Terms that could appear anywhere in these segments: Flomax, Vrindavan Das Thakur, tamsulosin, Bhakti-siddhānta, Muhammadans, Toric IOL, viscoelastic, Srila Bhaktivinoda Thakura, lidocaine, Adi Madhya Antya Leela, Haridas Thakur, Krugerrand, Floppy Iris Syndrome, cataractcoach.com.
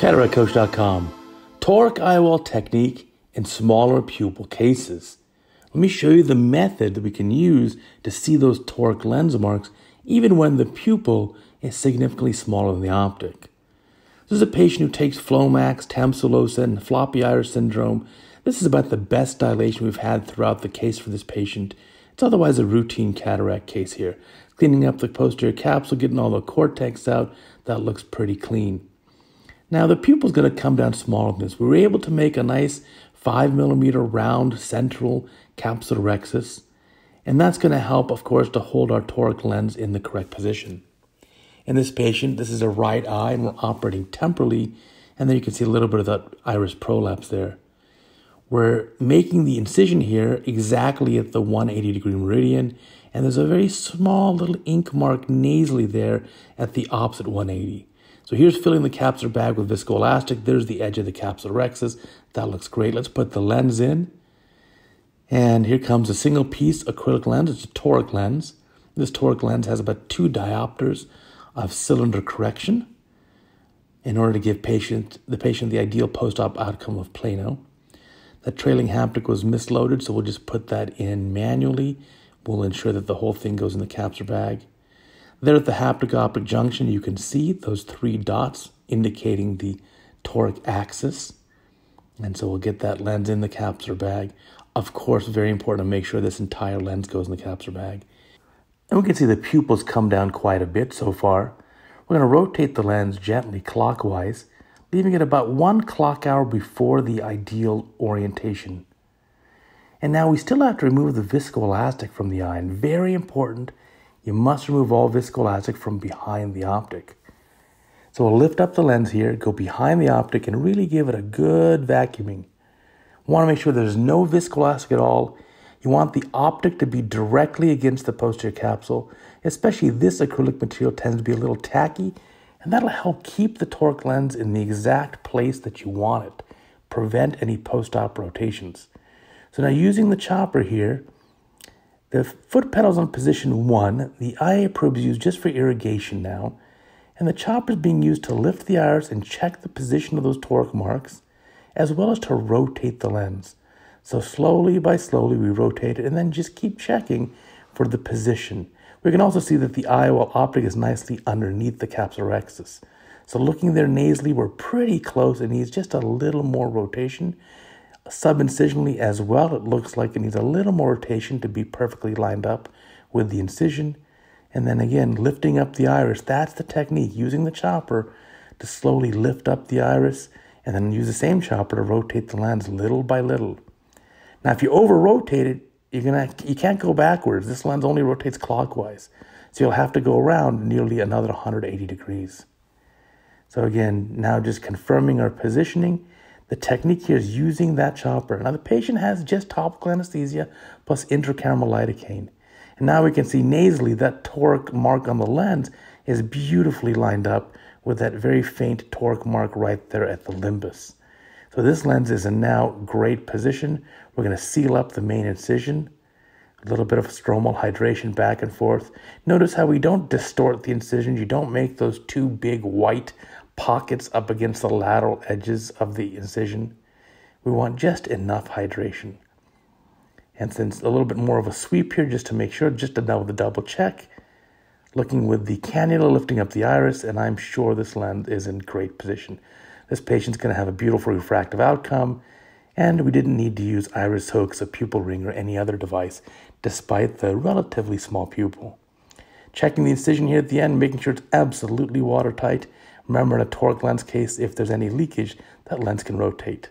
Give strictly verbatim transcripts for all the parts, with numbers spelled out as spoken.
cataract coach dot com, Toric I O L technique in smaller pupil cases. Let me show you the method that we can use to see those toric lens marks even when the pupil is significantly smaller than the optic. This is a patient who takes Flomax, tamsulosin, Floppy Iris Syndrome. This is about the best dilation we've had throughout the case for this patient. It's otherwise a routine cataract case here. Cleaning up the posterior capsule, getting all the cortex out, that looks pretty clean. Now the pupil's going to come down smaller than this. We were able to make a nice five millimeter round central capsular rexus, and that's going to help, of course, to hold our toric lens in the correct position. In this patient, this is a right eye, and we're operating temporally, and then you can see a little bit of that iris prolapse there. We're making the incision here exactly at the one hundred eighty degree meridian, and there's a very small little ink mark nasally there at the opposite one eighty. So here's filling the capsular bag with viscoelastic. There's the edge of the capsular rexus. That looks great. Let's put the lens in. And here comes a single piece acrylic lens. It's a toric lens. This toric lens has about two diopters of cylinder correction in order to give patient the patient the ideal post-op outcome of plano. That trailing haptic was misloaded, so we'll just put that in manually. We'll ensure that the whole thing goes in the capsular bag. There at the haptic-optic junction, you can see those three dots indicating the toric axis. And so we'll get that lens in the capsular bag. Of course, very important to make sure this entire lens goes in the capsular bag. And we can see the pupils come down quite a bit so far. We're going to rotate the lens gently clockwise, leaving it about one clock hour before the ideal orientation. And now we still have to remove the viscoelastic from the eye. And very important, you must remove all viscoelastic from behind the optic. So we'll lift up the lens here, go behind the optic, and really give it a good vacuuming. You want to make sure there's no viscoelastic at all. You want the optic to be directly against the posterior capsule. Especially this acrylic material tends to be a little tacky, and that'll help keep the toric lens in the exact place that you want it, prevent any post-op rotations. So now using the chopper here, the foot pedal's on position one, the I A probe is used just for irrigation now, and the chopper is being used to lift the iris and check the position of those toric marks, as well as to rotate the lens. So slowly by slowly we rotate it and then just keep checking for the position. We can also see that the I O L optic is nicely underneath the capsular axis. So looking there nasally, we're pretty close. It needs just a little more rotation. Subincisionally as well, it looks like it needs a little more rotation to be perfectly lined up with the incision. And then again, lifting up the iris. That's the technique, using the chopper to slowly lift up the iris and then use the same chopper to rotate the lens little by little. Now, if you over-rotate it, you're gonna, you can't go backwards. This lens only rotates clockwise. So you'll have to go around nearly another one hundred eighty degrees. So again, now just confirming our positioning. The technique here is using that chopper. Now the patient has just topical anesthesia plus intracameral lidocaine. And now we can see nasally that toric mark on the lens is beautifully lined up with that very faint toric mark right there at the limbus. So this lens is in now great position. We're going to seal up the main incision. A little bit of stromal hydration back and forth. Notice how we don't distort the incision. You don't make those two big white pockets up against the lateral edges of the incision. We want just enough hydration. And since a little bit more of a sweep here, just to make sure, just to double, double check, looking with the cannula, lifting up the iris, and I'm sure this lens is in great position. This patient's going to have a beautiful refractive outcome, and we didn't need to use iris hooks, a pupil ring, or any other device, despite the relatively small pupil. Checking the incision here at the end, making sure it's absolutely watertight. Remember, in a toric lens case, if there's any leakage, that lens can rotate.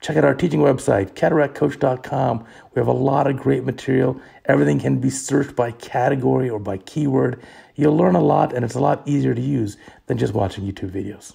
Check out our teaching website, cataract coach dot com. We have a lot of great material. Everything can be searched by category or by keyword. You'll learn a lot, and it's a lot easier to use than just watching YouTube videos.